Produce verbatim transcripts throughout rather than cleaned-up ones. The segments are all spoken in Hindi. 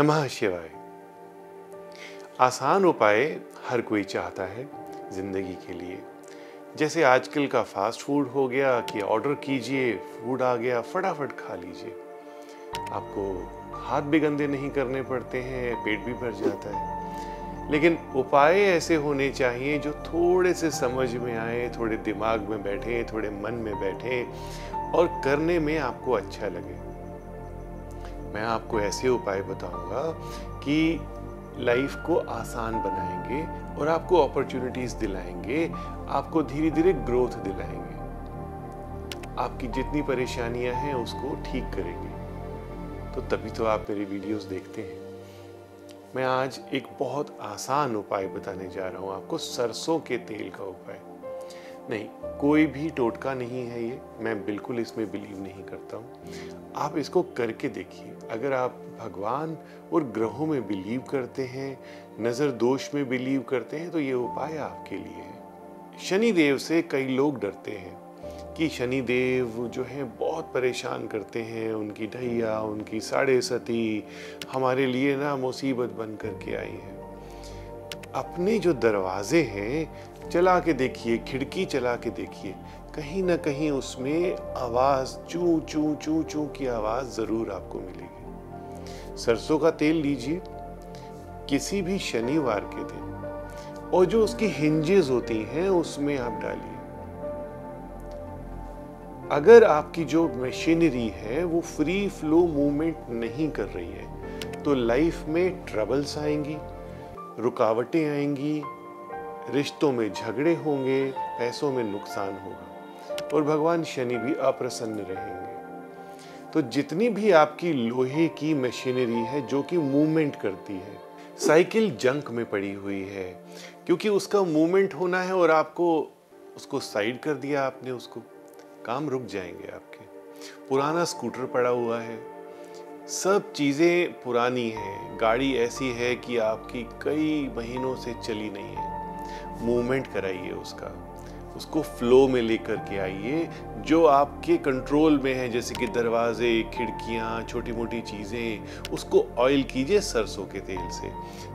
नमः शिवाय। आसान उपाय हर कोई चाहता है ज़िंदगी के लिए, जैसे आजकल का फास्ट फूड हो गया कि ऑर्डर कीजिए, फूड आ गया, फटाफट खा लीजिए। आपको हाथ भी गंदे नहीं करने पड़ते हैं, पेट भी भर जाता है। लेकिन उपाय ऐसे होने चाहिए जो थोड़े से समझ में आए, थोड़े दिमाग में बैठे, थोड़े मन में बैठे और करने में आपको अच्छा लगे। मैं आपको ऐसे उपाय बताऊंगा कि लाइफ को आसान बनाएंगे और आपको अपॉर्चुनिटीज दिलाएंगे, आपको धीरे धीरे ग्रोथ दिलाएंगे, आपकी जितनी परेशानियां हैं उसको ठीक करेंगे। तो तभी तो आप मेरी वीडियोस देखते हैं। मैं आज एक बहुत आसान उपाय बताने जा रहा हूं आपको, सरसों के तेल का उपाय। नहीं, कोई भी टोटका नहीं है ये, मैं बिल्कुल इसमें बिलीव नहीं करता हूँ। आप इसको करके देखिए। अगर आप भगवान और ग्रहों में बिलीव करते हैं, नज़र दोष में बिलीव करते हैं, तो ये उपाय आपके लिए है। शनिदेव से कई लोग डरते हैं कि शनिदेव जो हैं बहुत परेशान करते हैं, उनकी ढैया, उनकी साढ़े सती हमारे लिए ना मुसीबत बन करके आई है। अपने जो दरवाजे हैं चला के देखिए, खिड़की चला के देखिए, कहीं ना कहीं उसमें आवाज़ चू चू चू चू की आवाज़ ज़रूर आपको मिलेगी। सरसों का तेल लीजिए किसी भी शनिवार के दिन, और जो उसकी हिंजेस होती हैं उसमें आप डालिए। अगर आपकी जो मशीनरी है वो फ्री फ्लो मूवमेंट नहीं कर रही है तो लाइफ में ट्रबल्स आएंगी, रुकावटें आएंगी, रिश्तों में झगड़े होंगे, पैसों में नुकसान होगा और भगवान शनि भी अप्रसन्न रहेंगे। तो जितनी भी आपकी लोहे की मशीनरी है जो कि मूवमेंट करती है, साइकिल जंक में पड़ी हुई है क्योंकि उसका मूवमेंट होना है और आपको उसको साइड कर दिया आपने, उसको काम रुक जाएंगे आपके। पुराना स्कूटर पड़ा हुआ है, सब चीज़ें पुरानी हैं, गाड़ी ऐसी है कि आपकी कई महीनों से चली नहीं है। मूवमेंट कराइए उसका, उसको फ्लो में लेकर के आइए जो आपके कंट्रोल में है, जैसे कि दरवाजे, खिड़कियाँ, छोटी मोटी चीज़ें। उसको ऑयल कीजिए सरसों के तेल से,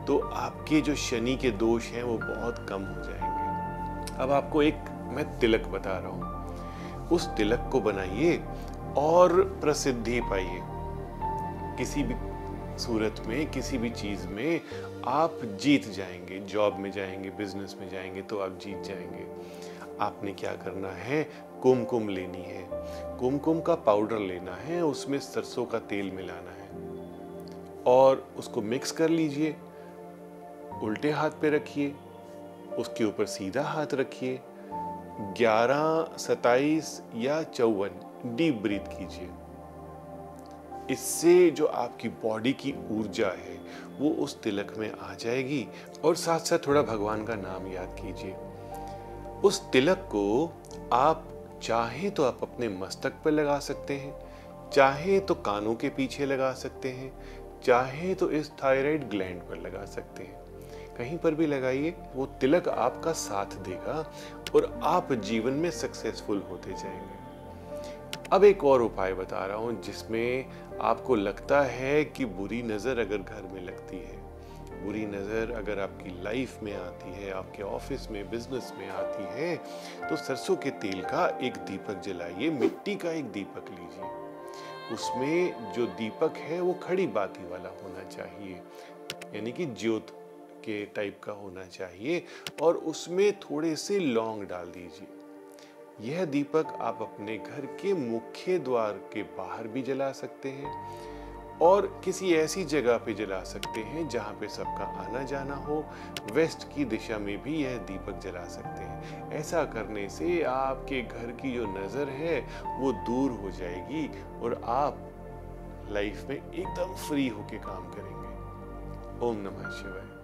तो आपके जो शनि के दोष हैं वो बहुत कम हो जाएंगे। अब आपको एक मैं तिलक बता रहा हूँ, उस तिलक को बनाइए और प्रसिद्धि पाइए। किसी भी सूरत में, किसी भी चीज़ में आप जीत जाएंगे। जॉब में जाएंगे, बिजनेस में जाएंगे तो आप जीत जाएंगे। आपने क्या करना है, कुमकुम लेनी है, कुमकुम का पाउडर लेना है, उसमें सरसों का तेल मिलाना है और उसको मिक्स कर लीजिए। उल्टे हाथ पे रखिए, उसके ऊपर सीधा हाथ रखिए। ग्यारह, सताइस या चौवन डीप ब्रीथ कीजिए। इससे जो आपकी बॉडी की ऊर्जा है वो उस तिलक में आ जाएगी और साथ साथ थोड़ा भगवान का नाम याद कीजिए। उस तिलक को आप चाहे तो आप अपने मस्तक पर लगा सकते हैं, चाहे तो कानों के पीछे लगा सकते हैं, चाहे तो इस थायराइड ग्लैंड पर लगा सकते हैं। कहीं पर भी लगाइए, वो तिलक आपका साथ देगा और आप जीवन में सक्सेसफुल होते जाएंगे। अब एक और उपाय बता रहा हूँ, जिसमें आपको लगता है कि बुरी नज़र अगर घर में लगती है, बुरी नज़र अगर आपकी लाइफ में आती है, आपके ऑफिस में, बिजनेस में आती है, तो सरसों के तेल का एक दीपक जलाइए। मिट्टी का एक दीपक लीजिए, उसमें जो दीपक है वो खड़ी बाती वाला होना चाहिए, यानी कि ज्योत के टाइप का होना चाहिए, और उसमें थोड़े से लौंग डाल दीजिए। यह दीपक आप अपने घर के मुख्य द्वार के बाहर भी जला सकते हैं और किसी ऐसी जगह पे जला सकते हैं जहाँ पे सबका आना जाना हो। वेस्ट की दिशा में भी यह दीपक जला सकते हैं। ऐसा करने से आपके घर की जो नज़र है वो दूर हो जाएगी और आप लाइफ में एकदम फ्री होके काम करेंगे। ओम नमः शिवाय।